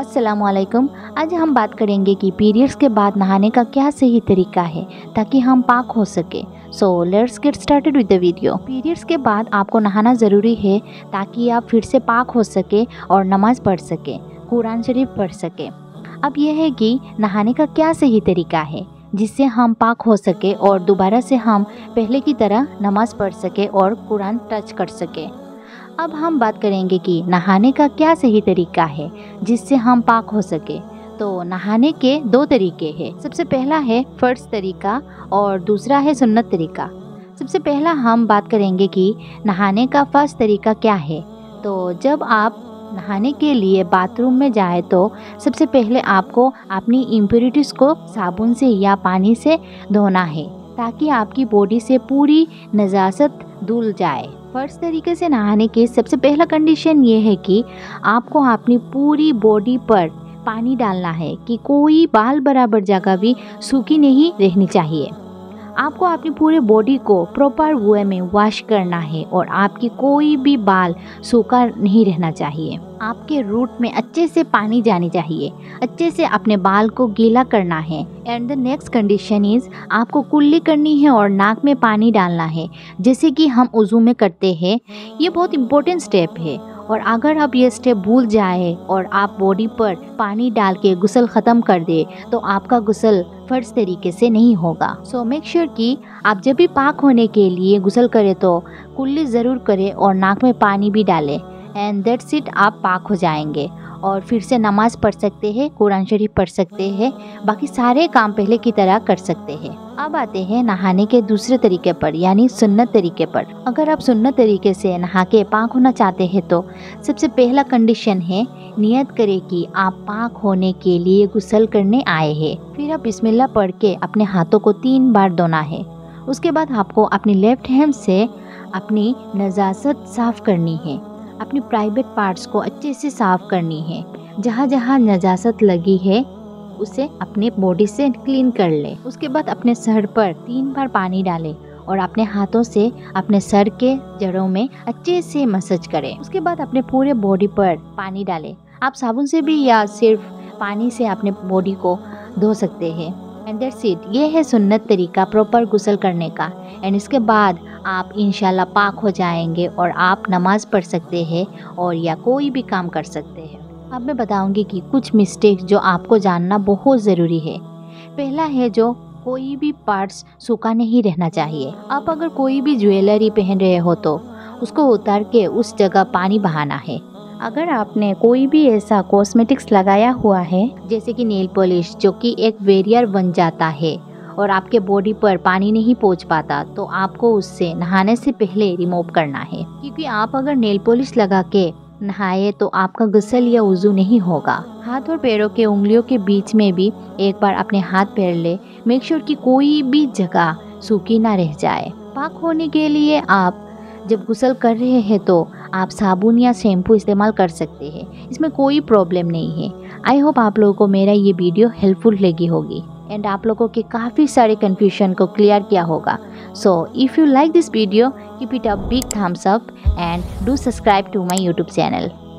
अस्सलामुअलैकुम। आज हम बात करेंगे कि पीरियड्स के बाद नहाने का क्या सही तरीका है ताकि हम पाक हो सके। So let's get started with the video. Periods के बाद आपको नहाना ज़रूरी है ताकि आप फिर से पाक हो सके और नमाज़ पढ़ सके, कुरान शरीफ पढ़ सके। अब यह है कि नहाने का क्या सही तरीका है जिससे हम पाक हो सके और दोबारा से हम पहले की तरह नमाज़ पढ़ सके और कुरान टच कर सके। अब हम बात करेंगे कि नहाने का क्या सही तरीका है जिससे हम पाक हो सके। तो नहाने के दो तरीके हैं, सबसे पहला है फ़र्ज तरीका और दूसरा है सुन्नत तरीका। सबसे पहला हम बात करेंगे कि नहाने का फ़र्ज तरीका क्या है। तो जब आप नहाने के लिए बाथरूम में जाए तो सबसे पहले आपको अपनी इम्प्योरिटीज़ को साबुन से या पानी से धोना है ताकि आपकी बॉडी से पूरी नजासत धुल जाए। फर्स्ट तरीके से नहाने के सबसे पहला कंडीशन ये है कि आपको अपनी पूरी बॉडी पर पानी डालना है कि कोई बाल बराबर जगह भी सूखी नहीं रहनी चाहिए। आपको अपनी पूरे बॉडी को प्रॉपर वे में वॉश करना है और आपकी कोई भी बाल सूखा नहीं रहना चाहिए। आपके रूट में अच्छे से पानी जानी चाहिए, अच्छे से अपने बाल को गीला करना है। And the next condition is आपको कुल्ली करनी है और नाक में पानी डालना है जैसे कि हम उजू में करते हैं। ये बहुत इम्पोर्टेंट स्टेप है और अगर आप ये स्टेप भूल जाए और आप बॉडी पर पानी डाल के गुस्ल ख़त्म कर दे तो आपका गुस्ल फ़र्ज तरीके से नहीं होगा। सो मेक श्योर कि आप जब भी पाक होने के लिए गुस्ल करें तो कुल्ली ज़रूर करें और नाक में पानी भी डालें। एंड दैट्स इट, आप पाक हो जाएंगे और फिर से नमाज़ पढ़ सकते हैं, कुरान शरीफ पढ़ सकते हैं, बाकी सारे काम पहले की तरह कर सकते हैं। अब आते हैं नहाने के दूसरे तरीके पर यानी सुन्नत तरीके पर। अगर आप सुन्नत तरीके से नहा के पाक होना चाहते हैं तो सबसे पहला कंडीशन है नियत करें कि आप पाक होने के लिए गुस्ल करने आए हैं। फिर आप बिस्मिल्लाह पढ़ के अपने हाथों को 3 बार धोना है। उसके बाद आपको अपनी लेफ्ट हैंड से अपनी नजासत साफ़ करनी है, अपनी प्राइवेट पार्ट्स को अच्छे से साफ़ करनी है। जहाँ जहाँ नजासत लगी है उसे अपने बॉडी से क्लीन कर ले। उसके बाद अपने सर पर 3 बार पानी डालें और अपने हाथों से अपने सर के जड़ों में अच्छे से मसाज करें। उसके बाद अपने पूरे बॉडी पर पानी डालें। आप साबुन से भी या सिर्फ पानी से अपने बॉडी को धो सकते हैं। एंड दैट्स इट, ये है सुन्नत तरीका प्रॉपर गुस्ल करने का। एंड इसके बाद आप इंशाल्लाह पाक हो जाएंगे और आप नमाज़ पढ़ सकते हैं और या कोई भी काम कर सकते हैं। अब मैं बताऊंगी कि कुछ मिस्टेक जो आपको जानना बहुत ज़रूरी है। पहला है जो कोई भी पार्ट्स सूखा नहीं रहना चाहिए। आप अगर कोई भी ज्वेलरी पहन रहे हो तो उसको उतार के उस जगह पानी बहाना है। अगर आपने कोई भी ऐसा कॉस्मेटिक्स लगाया हुआ है जैसे कि नेल पॉलिश जो कि एक बैरियर बन जाता है और आपके बॉडी पर पानी नहीं पहुंच पाता तो आपको उससे नहाने से पहले रिमूव करना है, क्योंकि आप अगर नेल पॉलिश लगा के नहाए तो आपका गुस्ल या वजू नहीं होगा। हाथ और पैरों के उंगलियों के बीच में भी एक बार अपने हाथ फेर ले। मेक श्योर कि कोई भी जगह सूखी ना रह जाए। पाक होने के लिए आप जब गुस्ल कर रहे हैं तो आप साबुन या शैम्पू इस्तेमाल कर सकते हैं, इसमें कोई प्रॉब्लम नहीं है। आई होप आप लोगों को मेरा ये वीडियो हेल्पफुल लगी होगी एंड आप लोगों के काफ़ी सारे कन्फ्यूजन को क्लियर किया होगा। So if you like this video keep it a big thumbs up and do subscribe to my YouTube channel.